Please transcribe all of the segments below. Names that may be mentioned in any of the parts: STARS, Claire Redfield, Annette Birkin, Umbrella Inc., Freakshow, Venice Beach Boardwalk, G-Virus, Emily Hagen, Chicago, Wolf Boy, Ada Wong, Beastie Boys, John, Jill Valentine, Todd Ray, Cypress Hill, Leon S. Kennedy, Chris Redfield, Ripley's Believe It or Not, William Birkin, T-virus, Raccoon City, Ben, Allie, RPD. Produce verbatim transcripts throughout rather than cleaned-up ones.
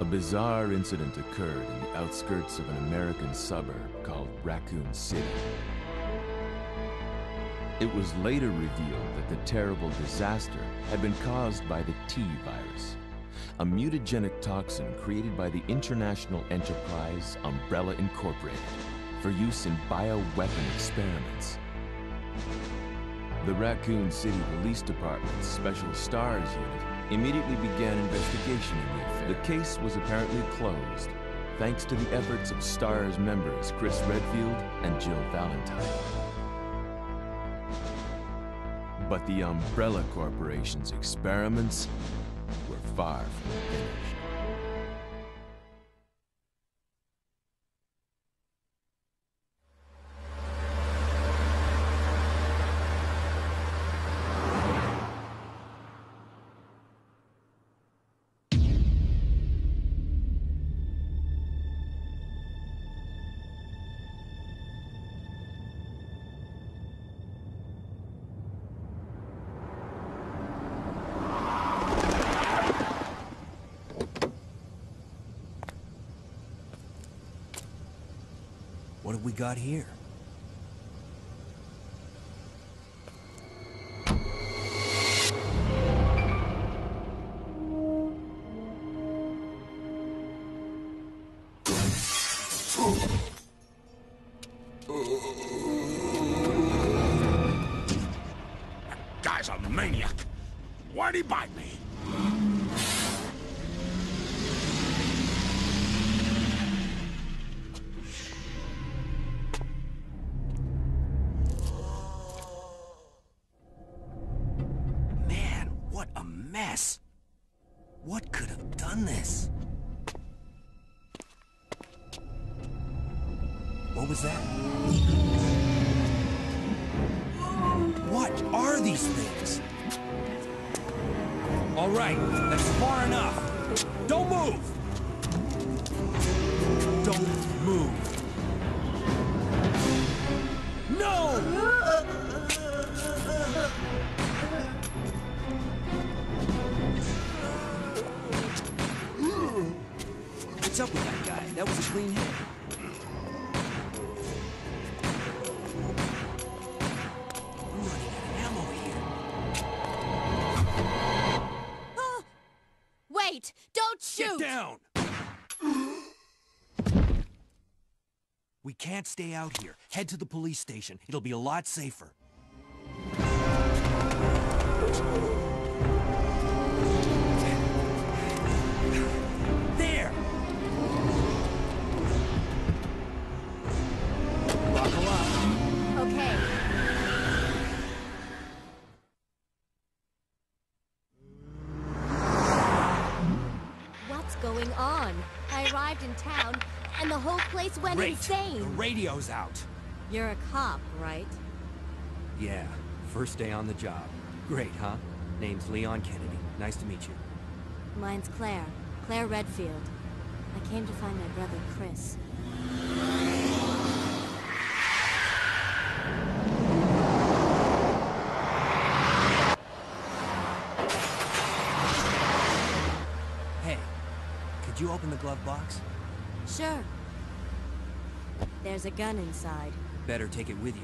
A bizarre incident occurred in the outskirts of an American suburb called Raccoon City. It was later revealed that the terrible disaster had been caused by the T virus, a mutagenic toxin created by the international enterprise Umbrella Incorporated for use in bioweapon experiments. The Raccoon City Police Department's special STARS unit immediately began investigation in the affair. The case was apparently closed, thanks to the efforts of STARS members Chris Redfield and Jill Valentine. But the Umbrella Corporation's experiments were far from finished. What have we got here? That guy's a maniac. Why'd he bite me? Can't stay out here. Head to the police station. It'll be a lot safer. There! Buckle up. Okay. What's going on? I arrived in town, and the whole place went Great. insane. The radio's out. You're a cop, right? Yeah. First day on the job. Great, huh? Name's Leon Kennedy. Nice to meet you. Mine's Claire. Claire Redfield. I came to find my brother, Chris. Hey, could you open the glove box? Sure. There's a gun inside. Better take it with you.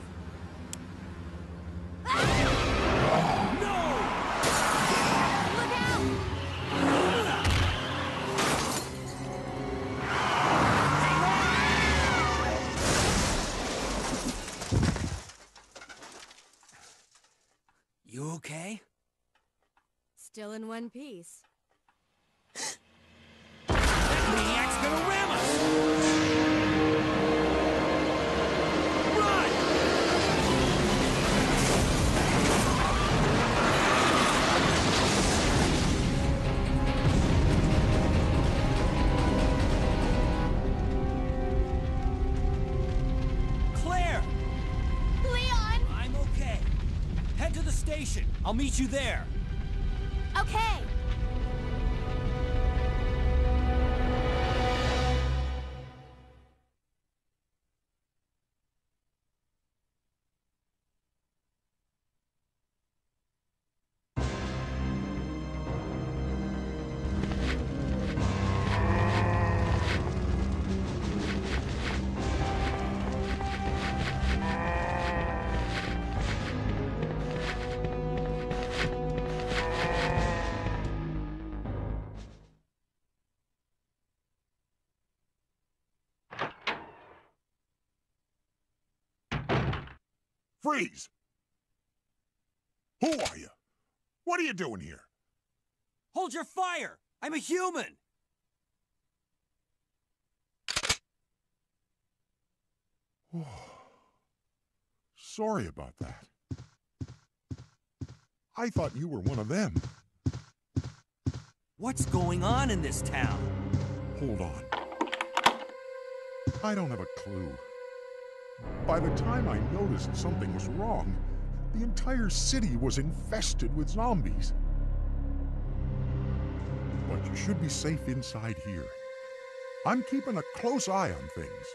You okay? Still in one piece. That maniac's gonna ram us! I'll meet you there. Okay. Freeze! Who are you? What are you doing here? Hold your fire! I'm a human! Sorry about that. I thought you were one of them. What's going on in this town? Hold on. I don't have a clue. By the time I noticed something was wrong, the entire city was infested with zombies. But you should be safe inside here. I'm keeping a close eye on things.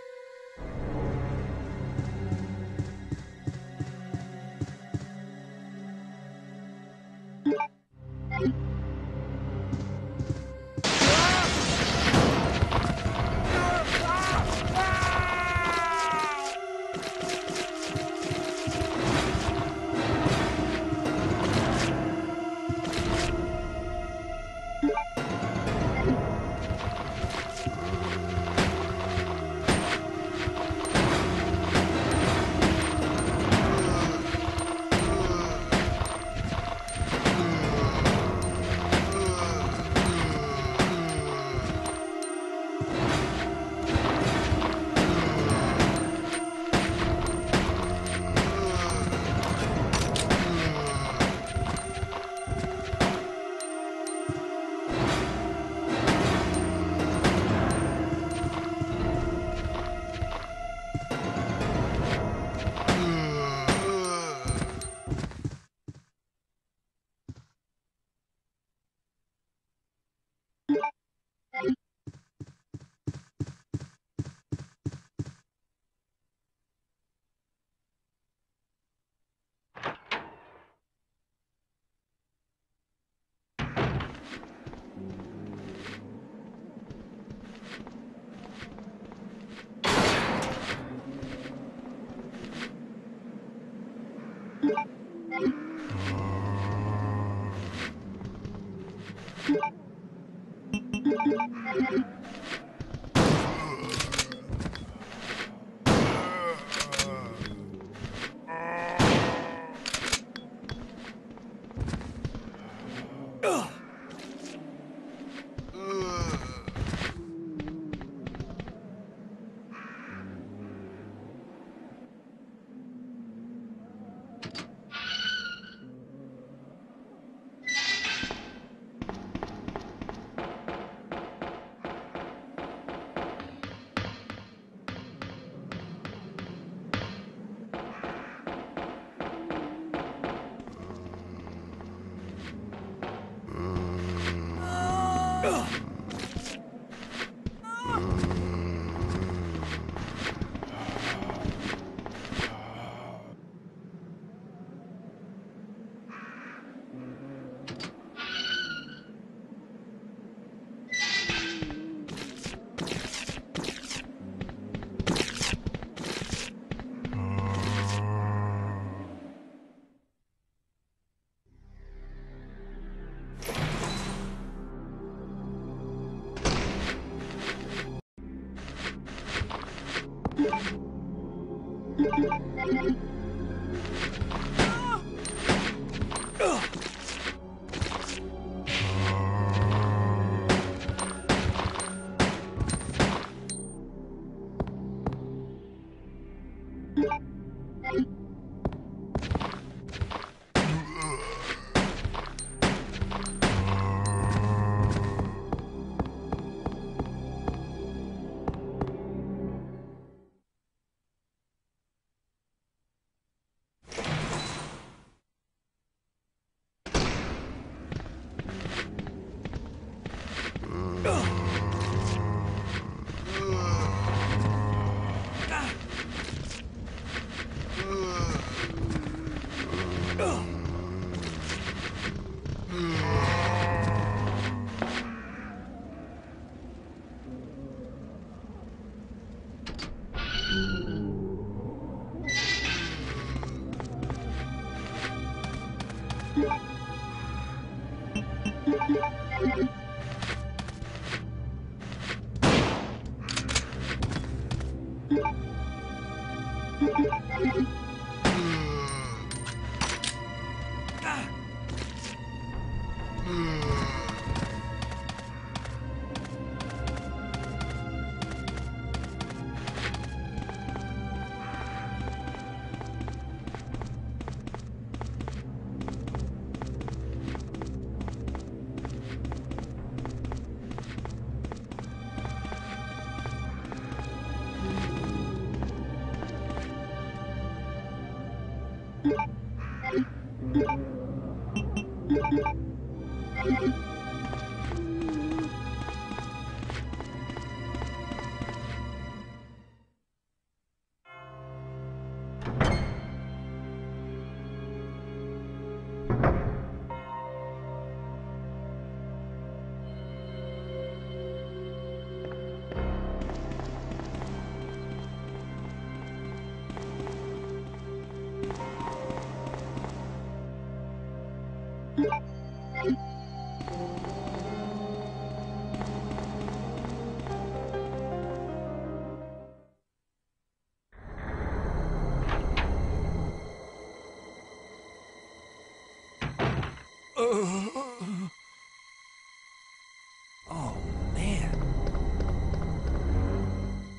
Oh, man.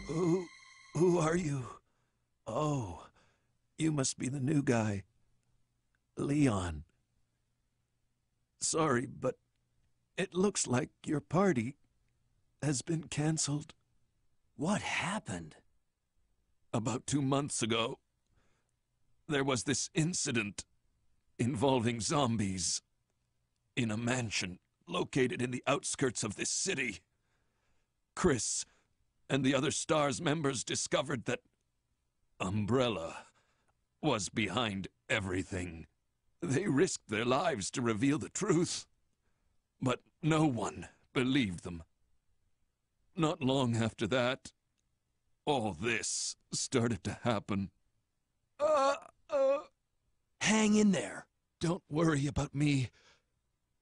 Who, who are you? Oh, you must be the new guy, Leon. Sorry, but it looks like your party has been canceled. What happened? About two months ago, there was this incident involving zombies. In a mansion located in the outskirts of this city. Chris and the other STARS members discovered that Umbrella was behind everything. They risked their lives to reveal the truth, but no one believed them. Not long after that, all this started to happen. Uh, uh. Hang in there. Don't worry about me.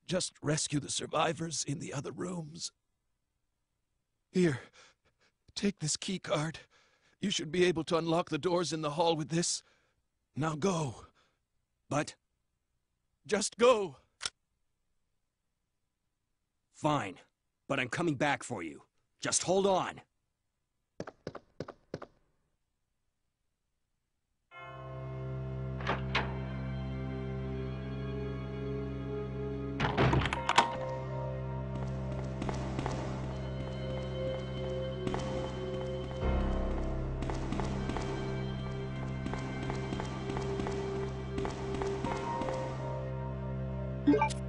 Just rescue the survivors in the other rooms. Here, take this key card. You should be able to unlock the doors in the hall with this. Now go. But? Just go. Fine, but I'm coming back for you. Just hold on. Thank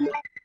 you.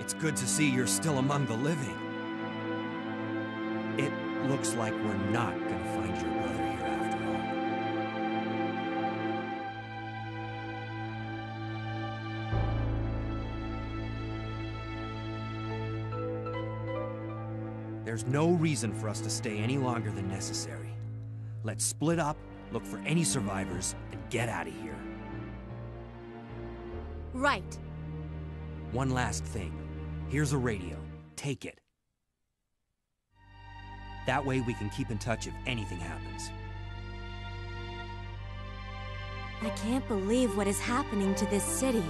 It's good to see you're still among the living. It looks like we're not gonna find your brother here after all. There's no reason for us to stay any longer than necessary. Let's split up, look for any survivors, and get out of here. Right. One last thing. Here's a radio. Take it. That way we can keep in touch if anything happens. I can't believe what is happening to this city.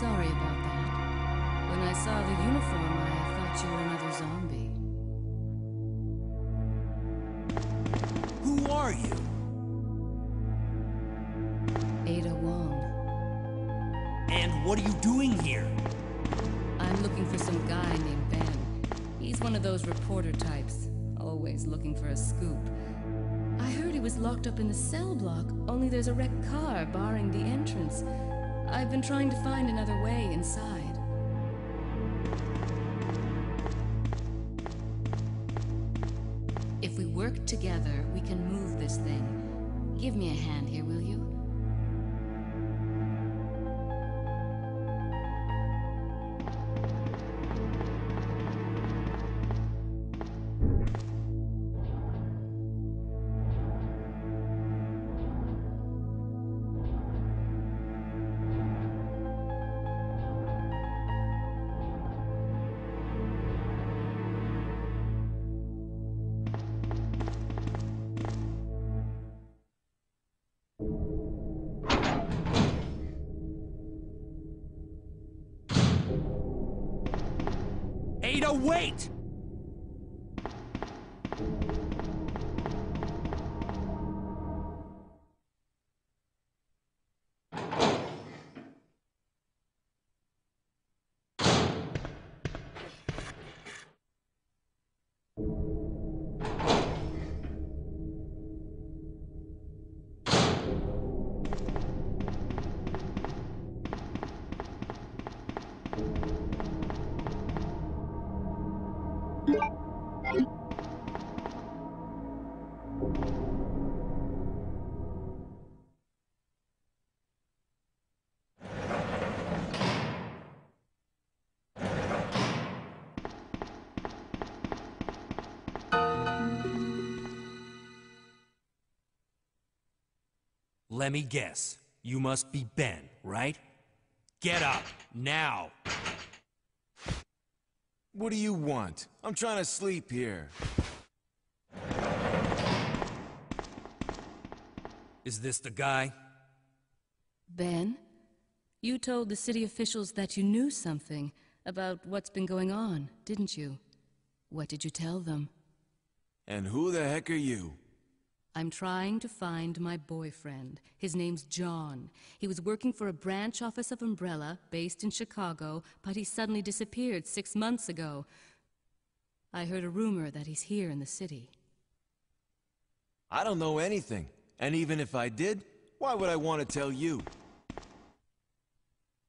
Sorry about that. When I saw the uniform, I thought you were another zombie. Who are you? Ada Wong. And what are you doing here? I'm looking for some guy named Ben. He's one of those reporter types, always looking for a scoop. I heard he was locked up in the cell block, only there's a wrecked car barring the entrance. I've been trying to find another way inside. If we work together, we can move this thing. Give me a hand here, will you? Wait! Let me guess. You must be Ben, right? Get up, now! What do you want? I'm trying to sleep here. Is this the guy? Ben? You told the city officials that you knew something about what's been going on, didn't you? What did you tell them? And who the heck are you? I'm trying to find my boyfriend. His name's John. He was working for a branch office of Umbrella, based in Chicago, but he suddenly disappeared six months ago. I heard a rumor that he's here in the city. I don't know anything. And even if I did, why would I want to tell you?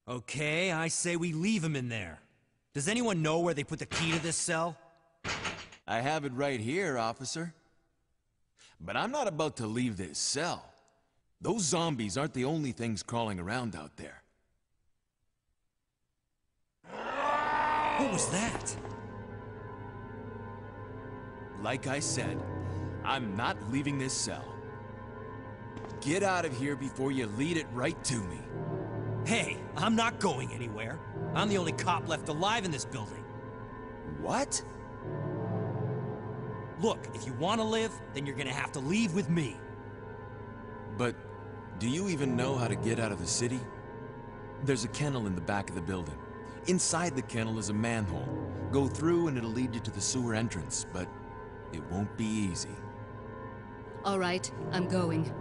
Okay, I say we leave him in there. Does anyone know where they put the key to this cell? I have it right here, officer. But I'm not about to leave this cell. Those zombies aren't the only things crawling around out there. What was that? Like I said, I'm not leaving this cell. Get out of here before you lead it right to me. Hey, I'm not going anywhere. I'm the only cop left alive in this building. What? Look, if you want to live, then you're gonna have to leave with me. But do you even know how to get out of the city? There's a kennel in the back of the building. Inside the kennel is a manhole. Go through and it'll lead you to the sewer entrance, but it won't be easy. All right, I'm going.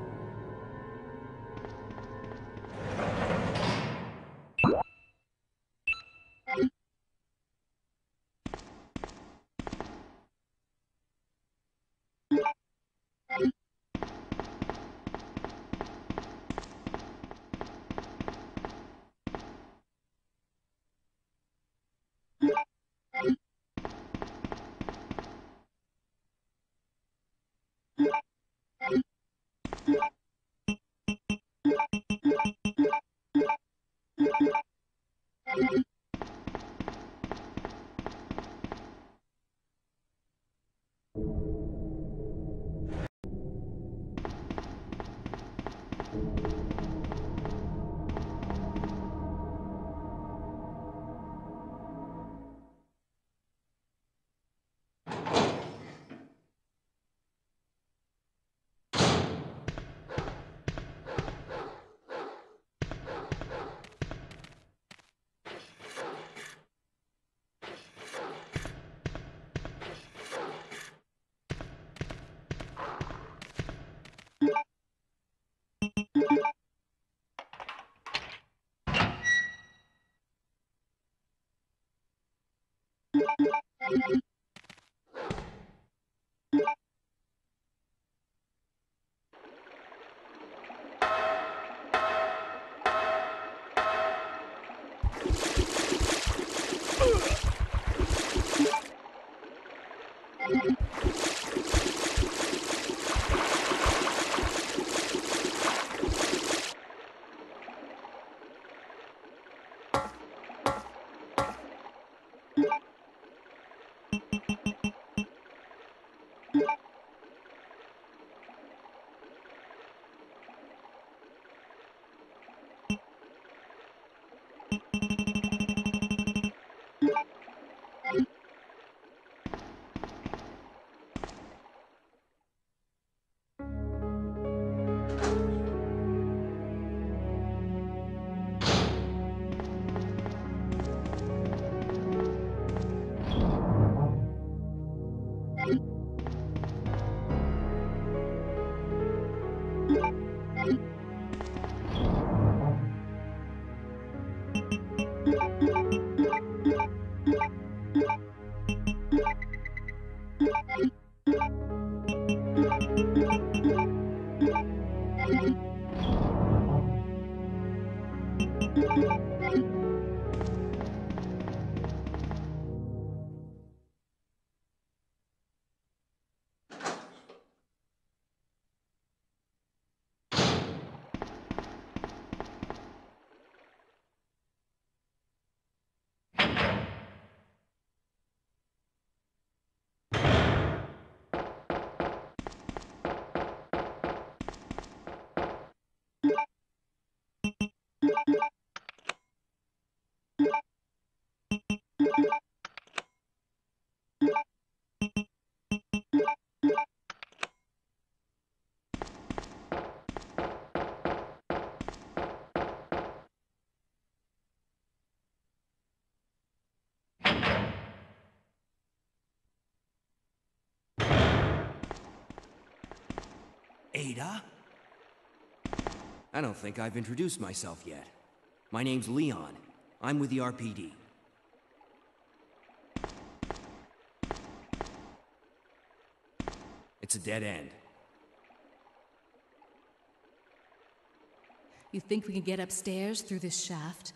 Ada? I don't think I've introduced myself yet. My name's Leon. I'm with the R P D. It's a dead end. You think we can get upstairs through this shaft?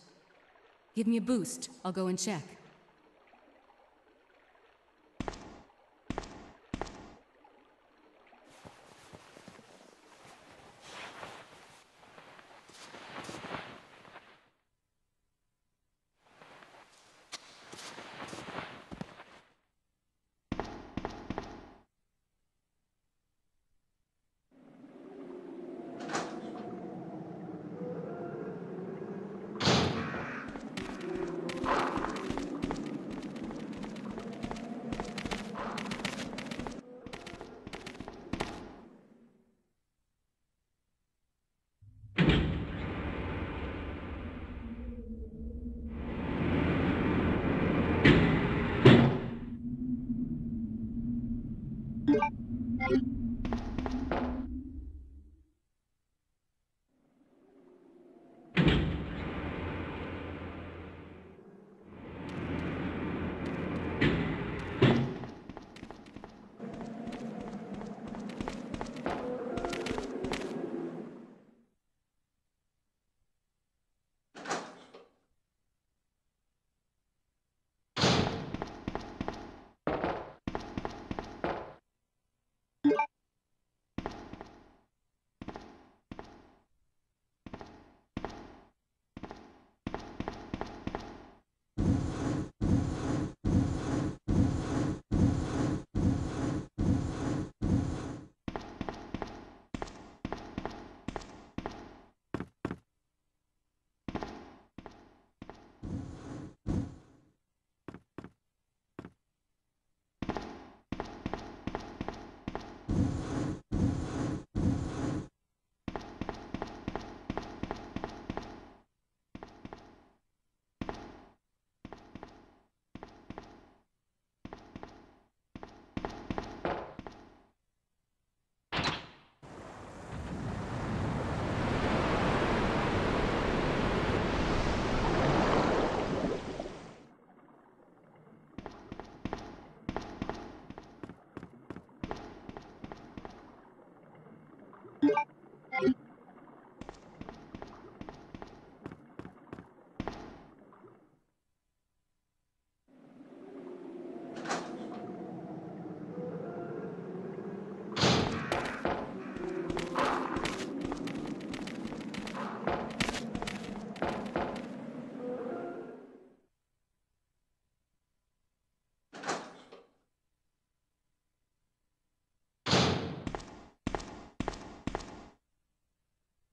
Give me a boost. I'll go and check.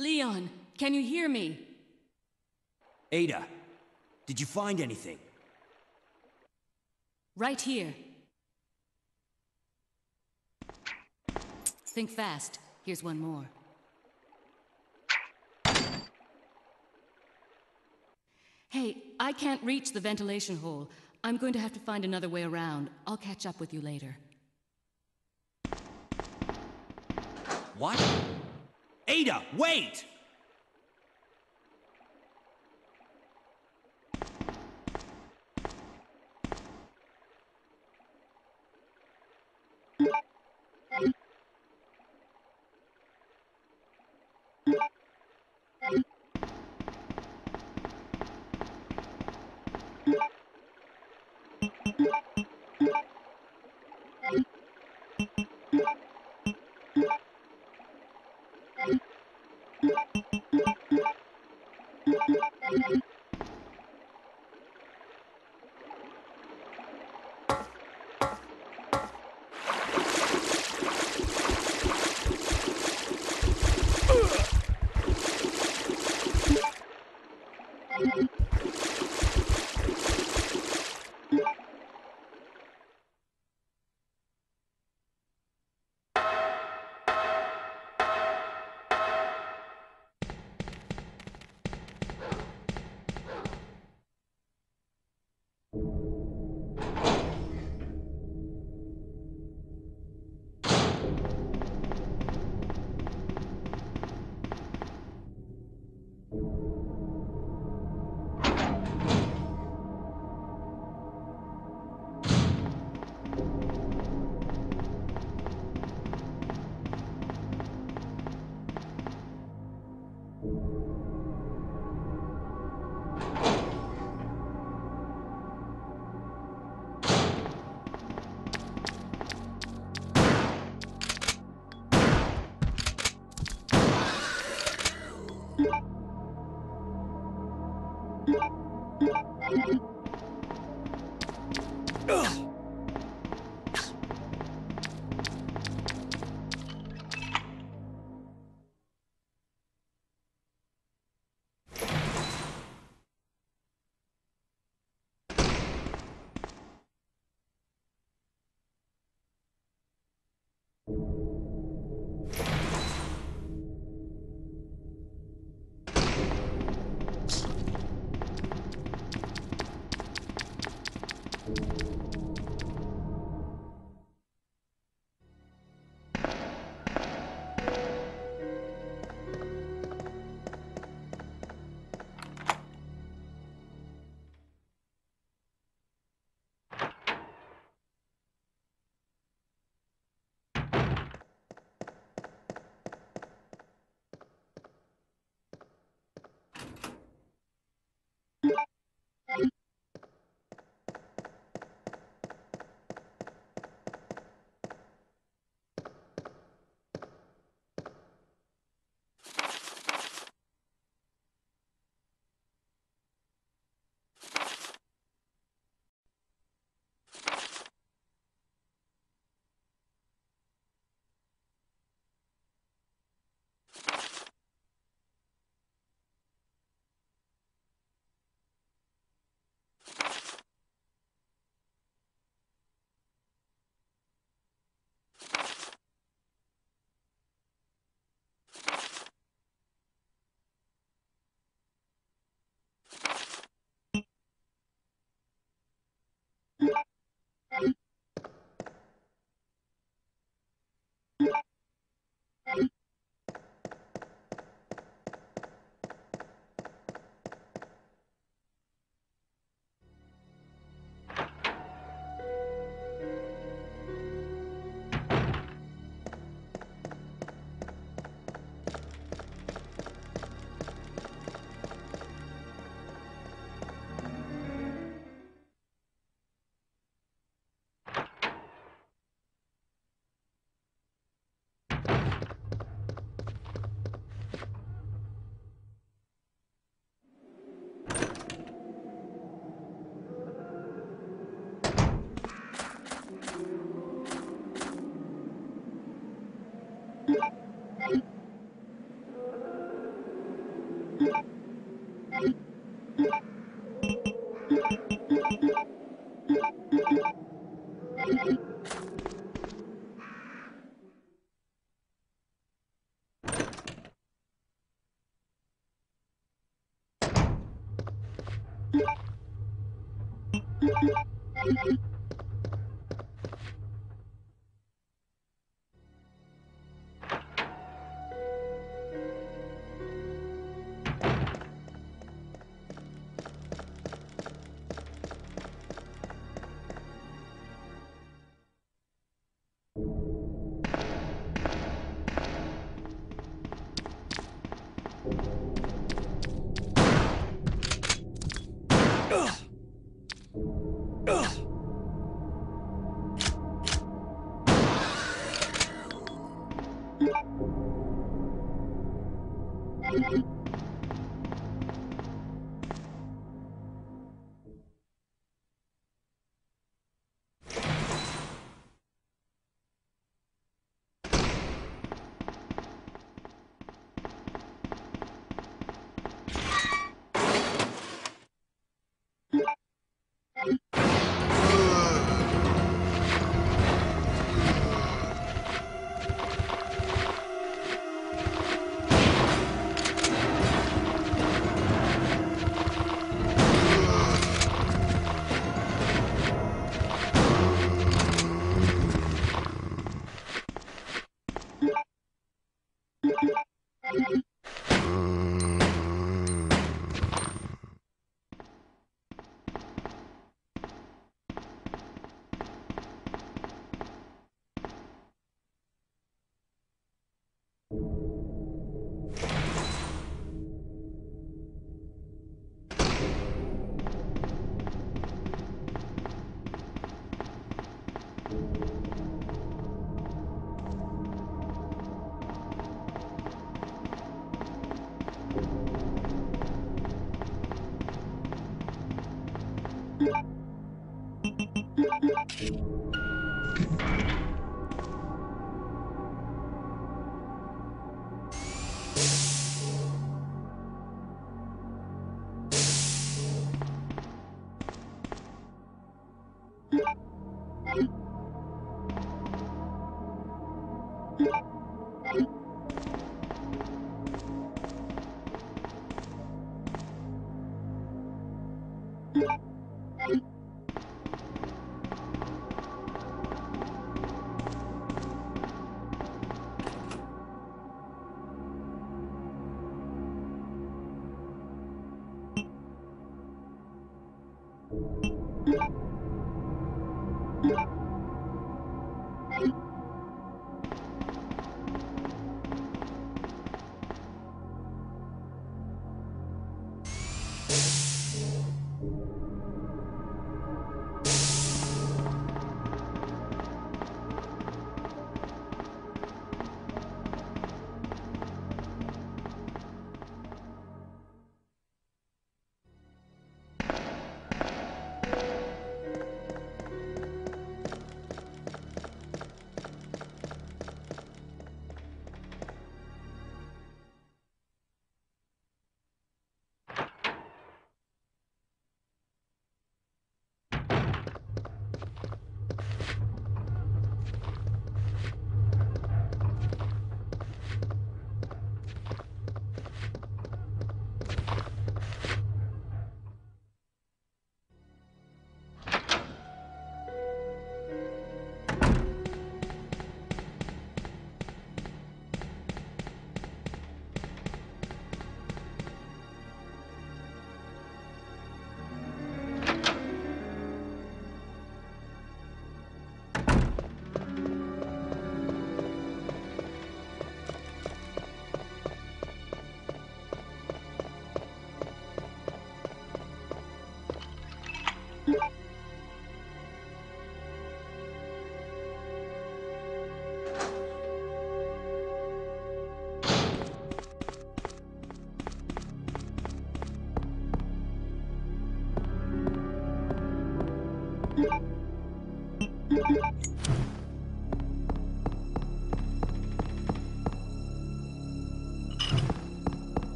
Leon, can you hear me? Ada, did you find anything? Right here. Think fast. Here's one more. Hey, I can't reach the ventilation hole. I'm going to have to find another way around. I'll catch up with you later. What? Ada, wait!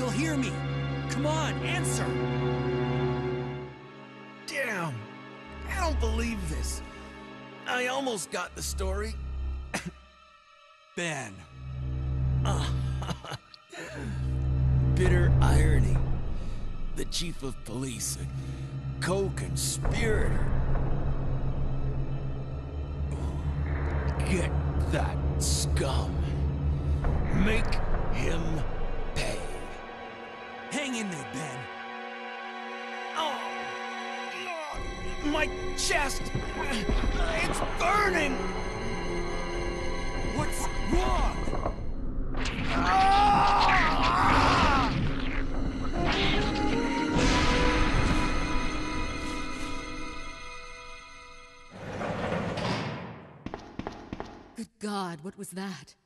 you'll hear me. Come on, answer. Damn. I don't believe this. I almost got the story. Ben. Uh, bitter irony. The chief of police, a co-conspirator. Get that scum. Make him pay. Hang in there, Ben. Oh, my chest! It's burning! What's wrong? Ah! Good God, what was that?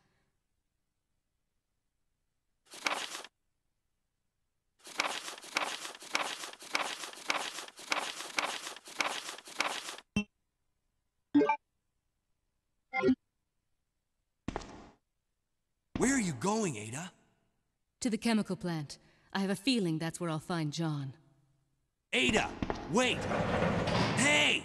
Where are you going, Ada? To the chemical plant. I have a feeling that's where I'll find John. Ada, wait! Hey!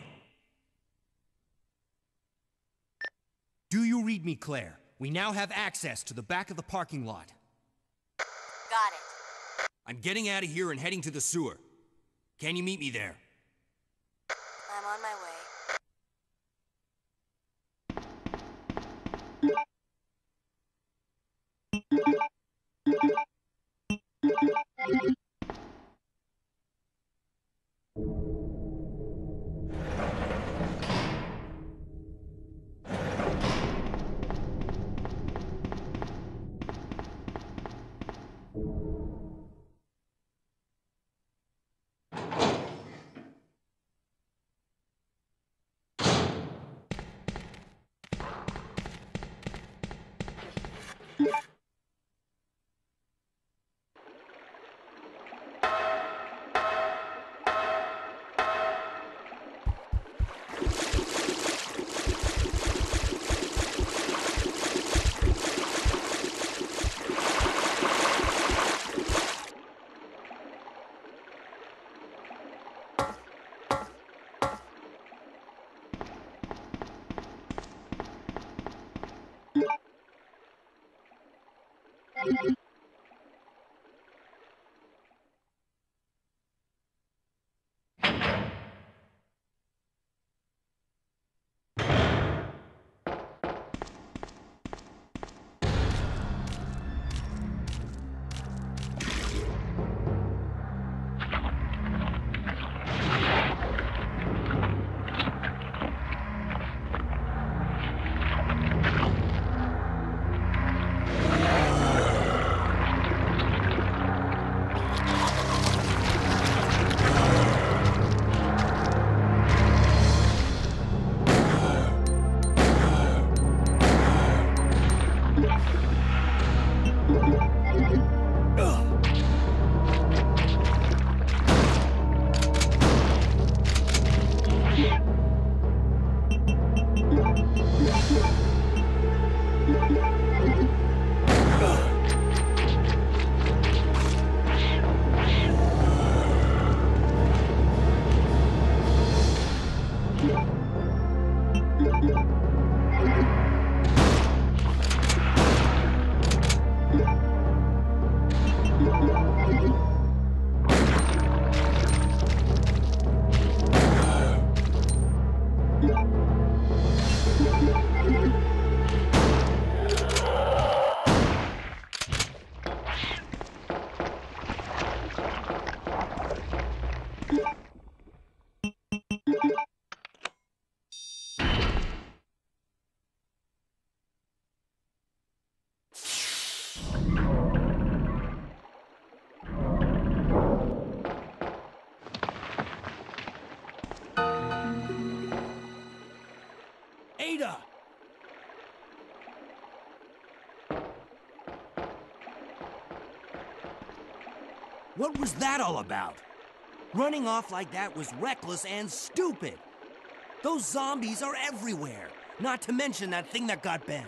Do you read me, Claire? We now have access to the back of the parking lot. Got it. I'm getting out of here and heading to the sewer. Can you meet me there? I'm on my way. What was that all about? Running off like that was reckless and stupid. Those zombies are everywhere, not to mention that thing that got Ben.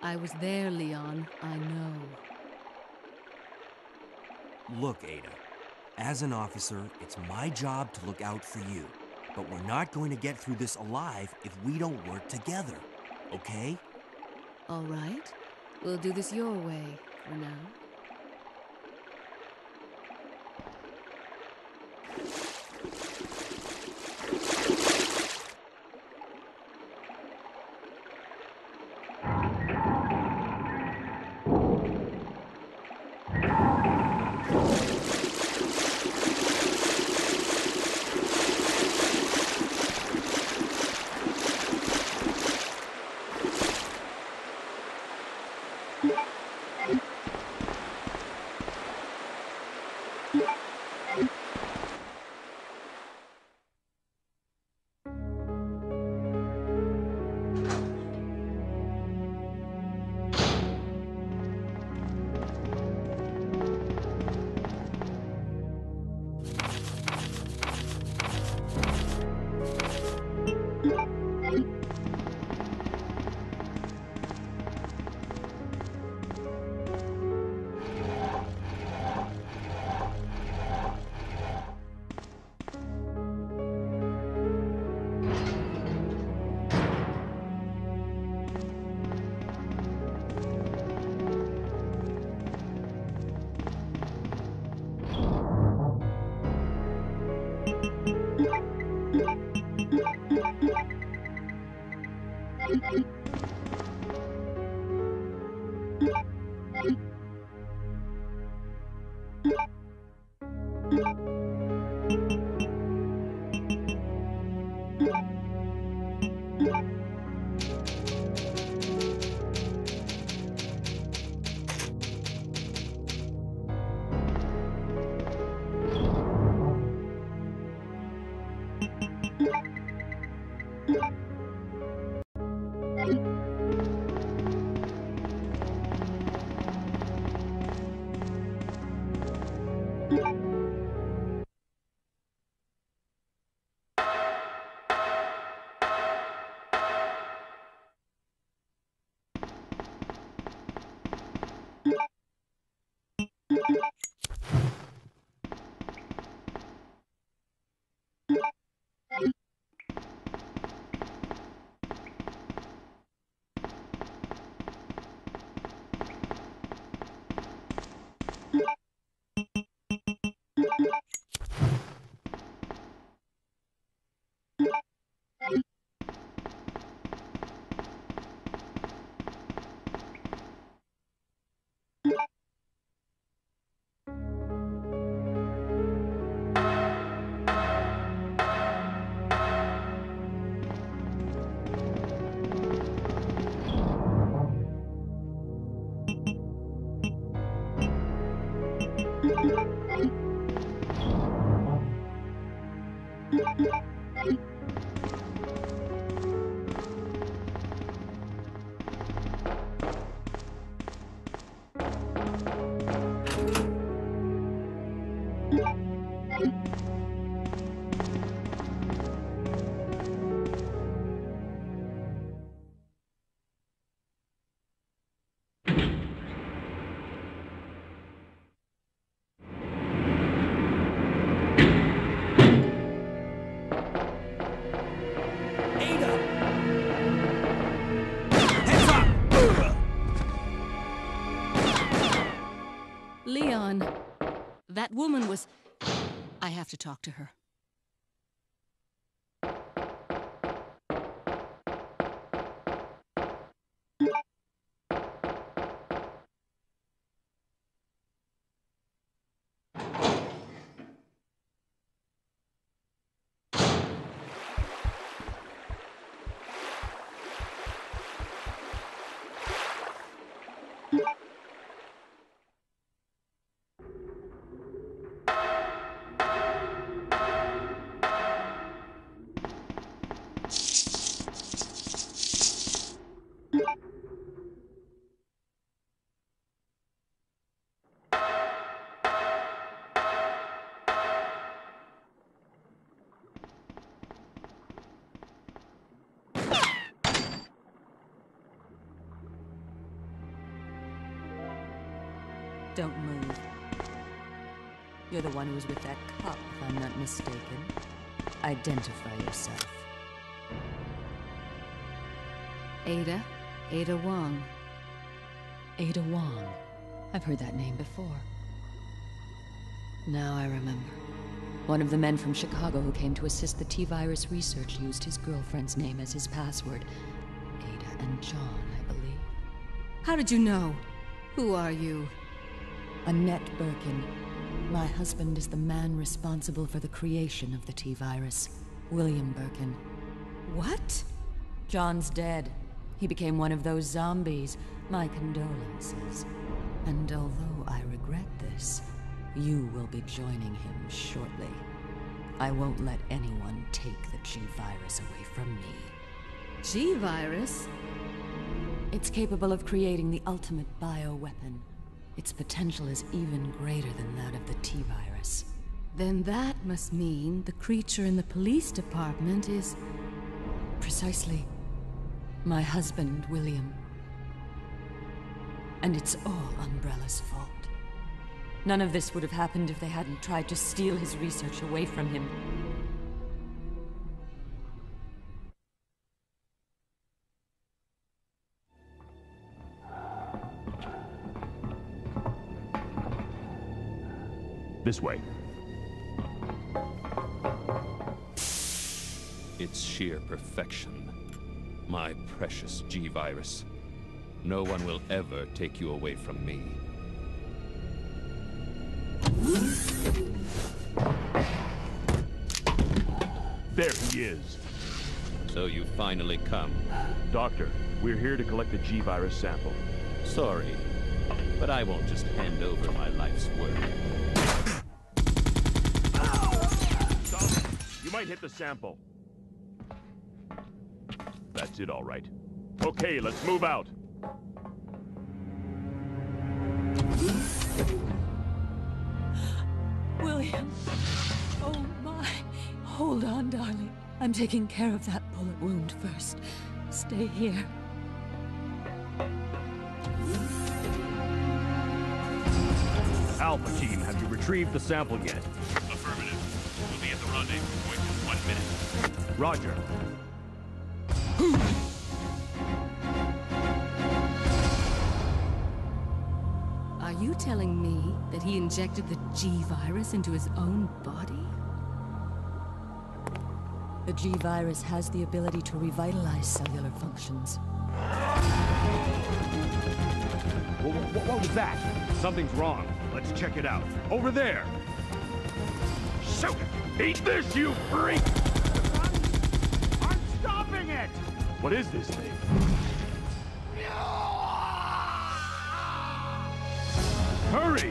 I was there, Leon. I know. Look, Ada, as an officer, it's my job to look out for you. But we're not going to get through this alive if we don't work together, okay? All right. We'll do this your way for now. Leon, that woman was... I have to talk to her. Don't move. You're the one who was with that cop, if I'm not mistaken. Identify yourself. Ada? Ada Wong. Ada Wong. I've heard that name before. Now I remember. One of the men from Chicago who came to assist the T virus research used his girlfriend's name as his password. Ada and John, I believe. How did you know? Who are you? Annette Birkin. My husband is the man responsible for the creation of the T virus. William Birkin. What? John's dead. He became one of those zombies. My condolences. And although I regret this, you will be joining him shortly. I won't let anyone take the G virus away from me. G virus? It's capable of creating the ultimate bioweapon. Its potential is even greater than that of the T virus. Then that must mean the creature in the police department is... Precisely. My husband, William. And it's all Umbrella's fault. None of this would have happened if they hadn't tried to steal his research away from him. This way. It's sheer perfection. My precious G virus. No one will ever take you away from me. There he is. So you finally come. Doctor, we're here to collect the G virus sample. Sorry, but I won't just hand over my life's work. Stop. You might hit the sample. That's it, all right. Okay, let's move out. William. Oh, my. Hold on, darling. I'm taking care of that bullet wound first. Stay here. Alpha team, have you retrieved the sample yet? Affirmative. We'll be at the rendezvous point in one minute. Roger. Are you telling me that he injected the G virus into his own body? The G virus has the ability to revitalize cellular functions. What, what was that? Something's wrong. Let's check it out. Over there! Shoot! Eat this, you freak! I'm, I'm stopping it! What is this thing? Hurry!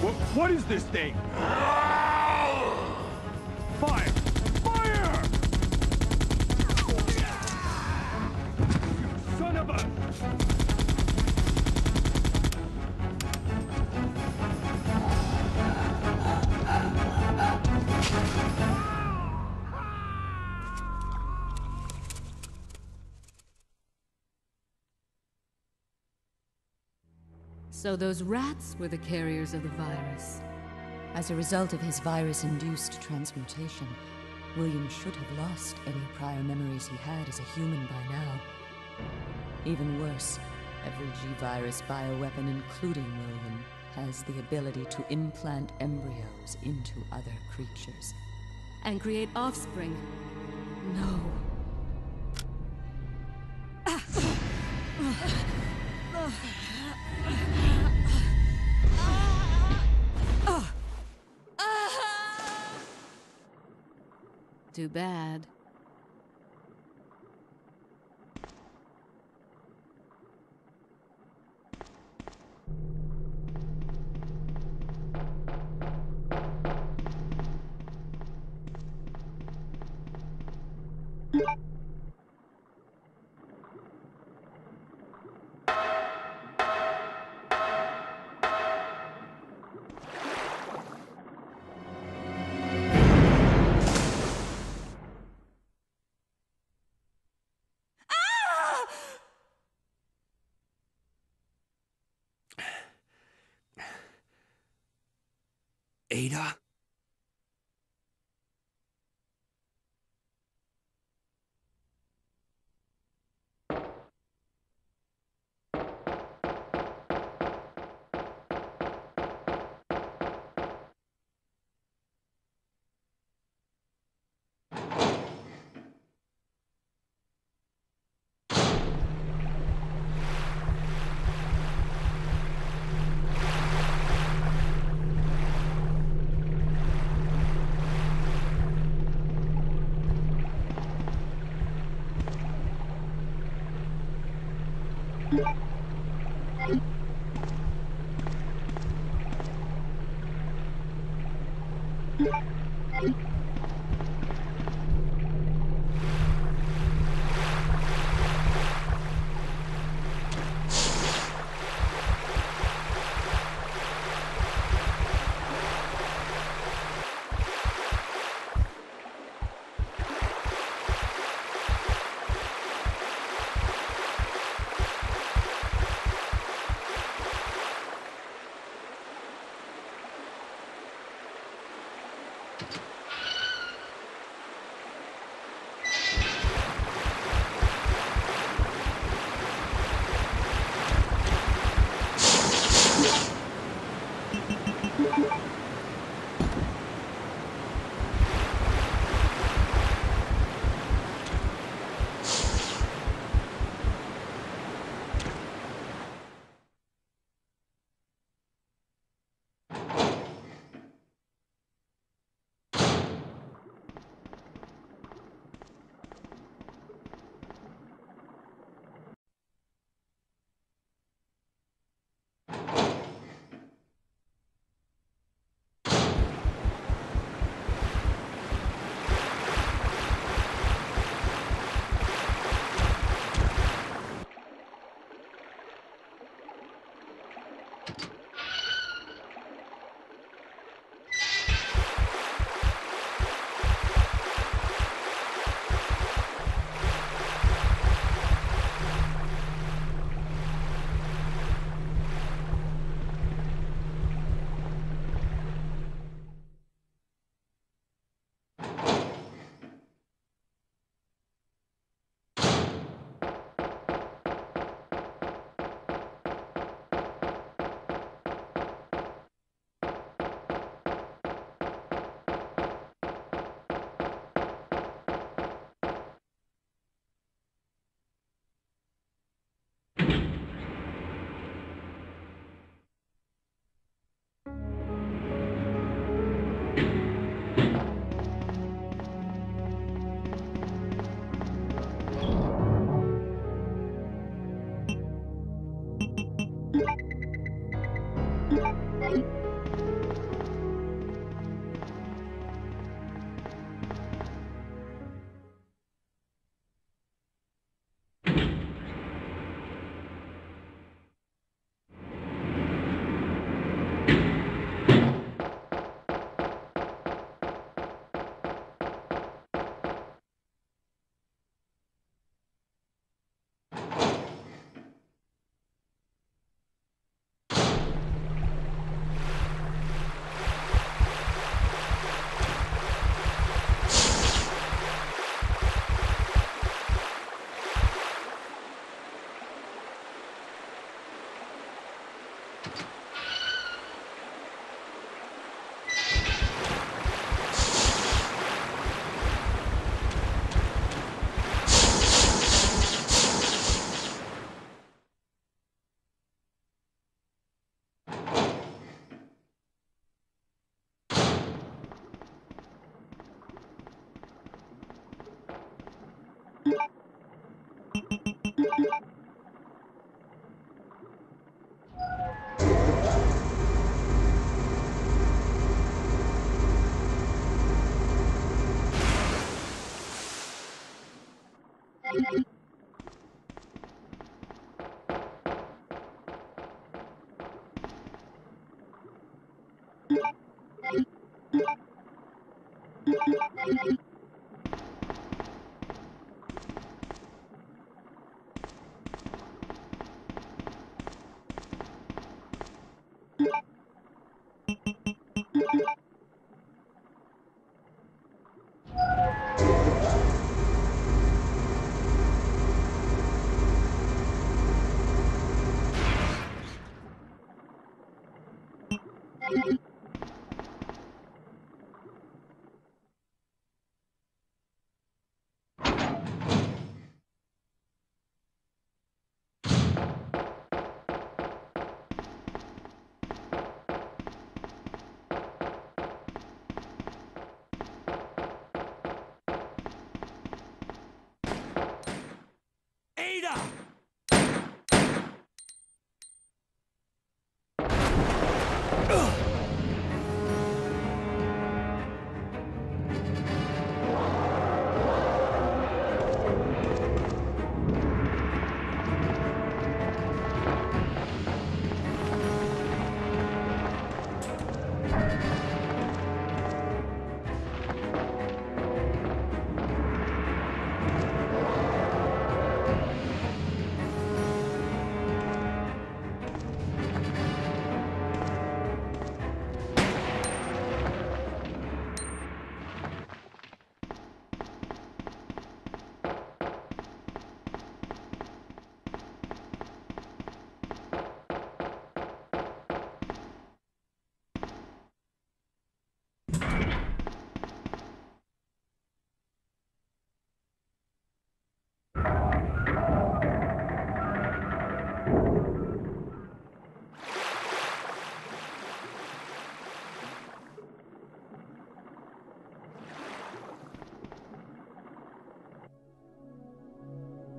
What, what is this thing? Fire! Fire! You son of a... So those rats were the carriers of the virus. As a result of his virus-induced transmutation, William should have lost any prior memories he had as a human by now. Even worse, every G virus bioweapon, including William, has the ability to implant embryos into other creatures. And create offspring. No. Too bad. Ada? Thank you.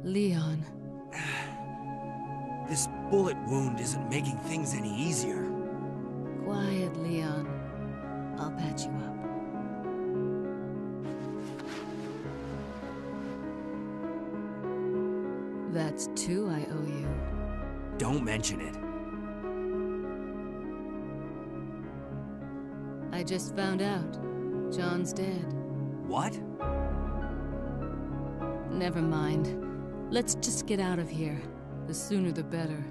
Leon. This bullet wound isn't making things any easier. Quiet, Leon. I'll patch you up. That's two I owe you. Don't mention it. I just found out. John's dead. What? Never mind. Let's just get out of here. The sooner the better.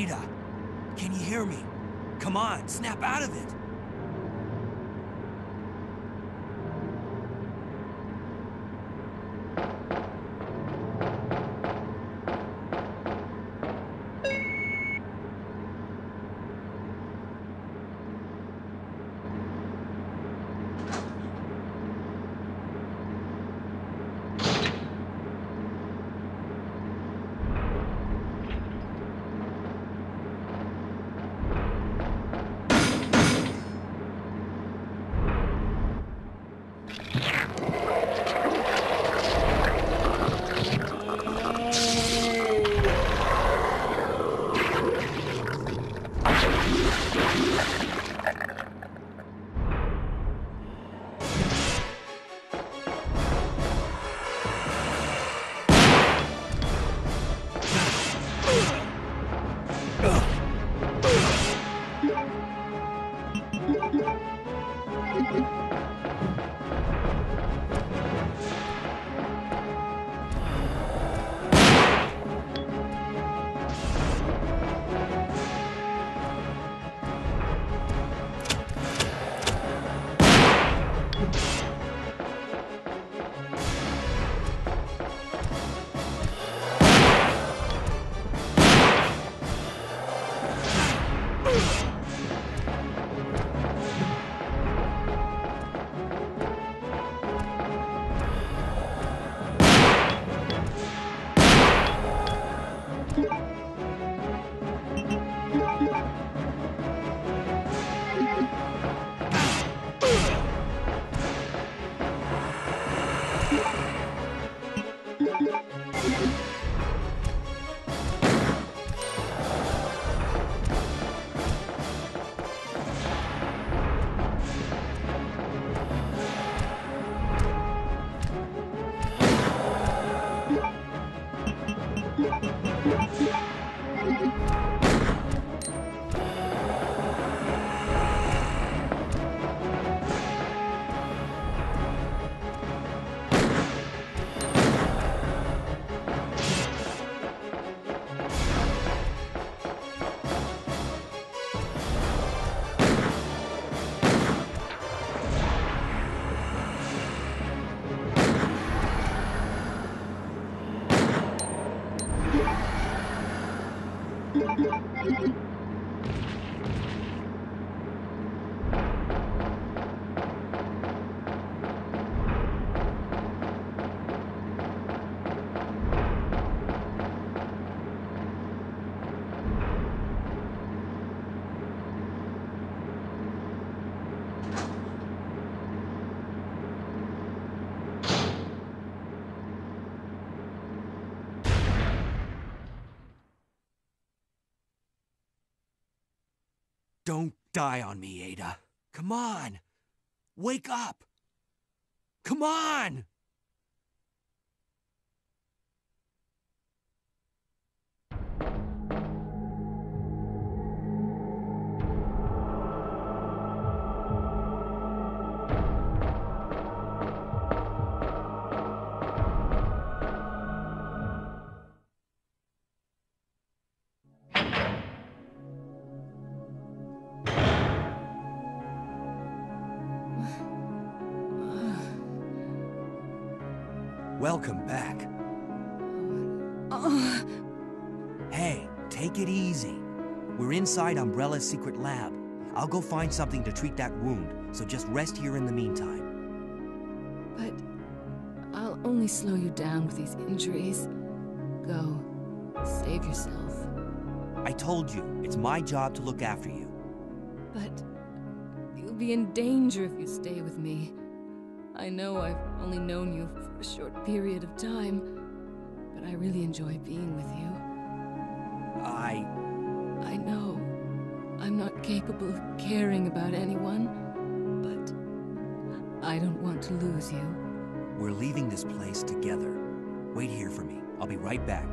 Ada, can you hear me? Come on, snap out of it. Don't die on me, Ada. Come on. Wake up. Come on! Welcome back. Uh. Hey, take it easy. We're inside Umbrella's secret lab. I'll go find something to treat that wound, so just rest here in the meantime. But I'll only slow you down with these injuries. Go, save yourself. I told you, it's my job to look after you. But you'll be in danger if you stay with me. I know I've only known you for a short period of time, but I really enjoy being with you. I... I know I'm not capable of caring about anyone, but I don't want to lose you. We're leaving this place together. Wait here for me. I'll be right back.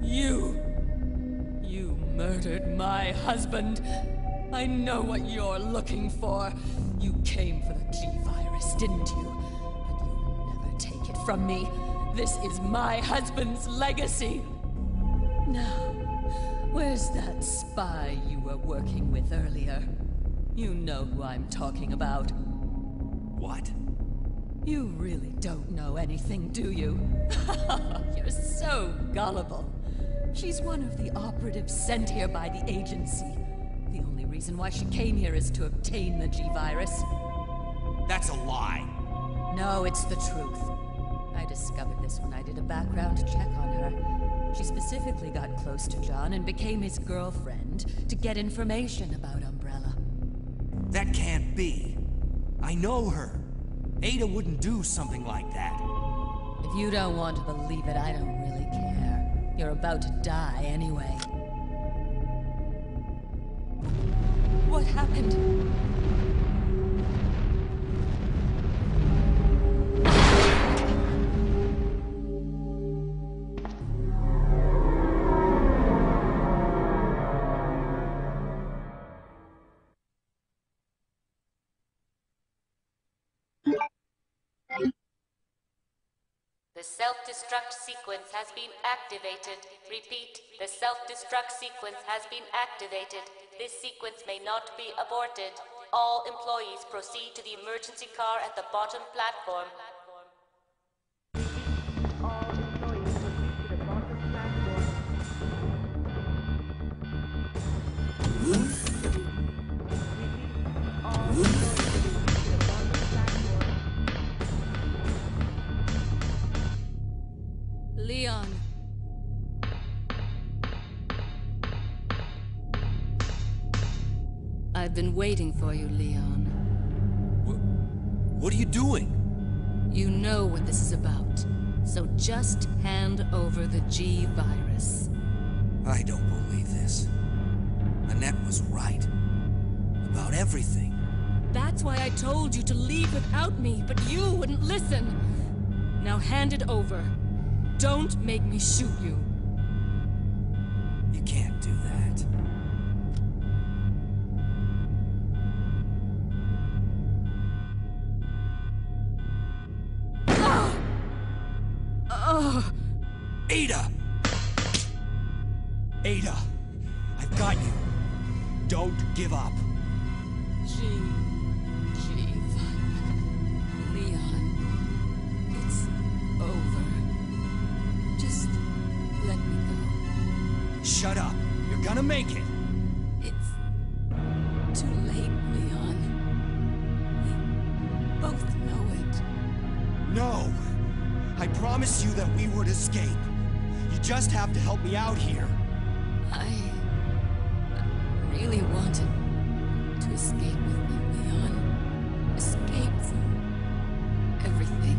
You... you murdered my husband. I know what you're looking for. You came for the G-Virus, didn't you? But you'll never take it from me. This is my husband's legacy. Now, where's that spy you were working with earlier? You know who I'm talking about. What? You really don't know anything, do you? You're so gullible. She's one of the operatives sent here by the agency. The only reason why she came here is to obtain the G-Virus. That's a lie. No, it's the truth. I discovered this when I did a background check on her. She specifically got close to John and became his girlfriend to get information about Umbrella. That can't be. I know her. Ada wouldn't do something like that. If you don't want to believe it, I don't really care. You're about to die anyway. What happened? The self-destruct sequence has been activated. Repeat, the self-destruct sequence has been activated. This sequence may not be aborted. All employees proceed to the emergency car at the bottom platform. Leon. I've been waiting for you, Leon. Wh- what are you doing? You know what this is about, so just hand over the G-Virus. I don't believe this. Annette was right about everything. That's why I told you to leave without me, but you wouldn't listen. Now hand it over. Don't make me shoot you. You can't do that. Ah! Oh. Ada! Ada, I've got you. Don't give up. G. G. Leon, it's over. Just let me go. Shut up. You're gonna make it. It's too late, Leon. We both know it. No. I promised you that we would escape. You just have to help me out here. I really wanted to escape with you, Leon. Escape from everything.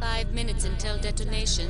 Five minutes until detonation.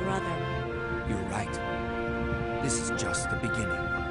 Brother. You're right. This is just the beginning.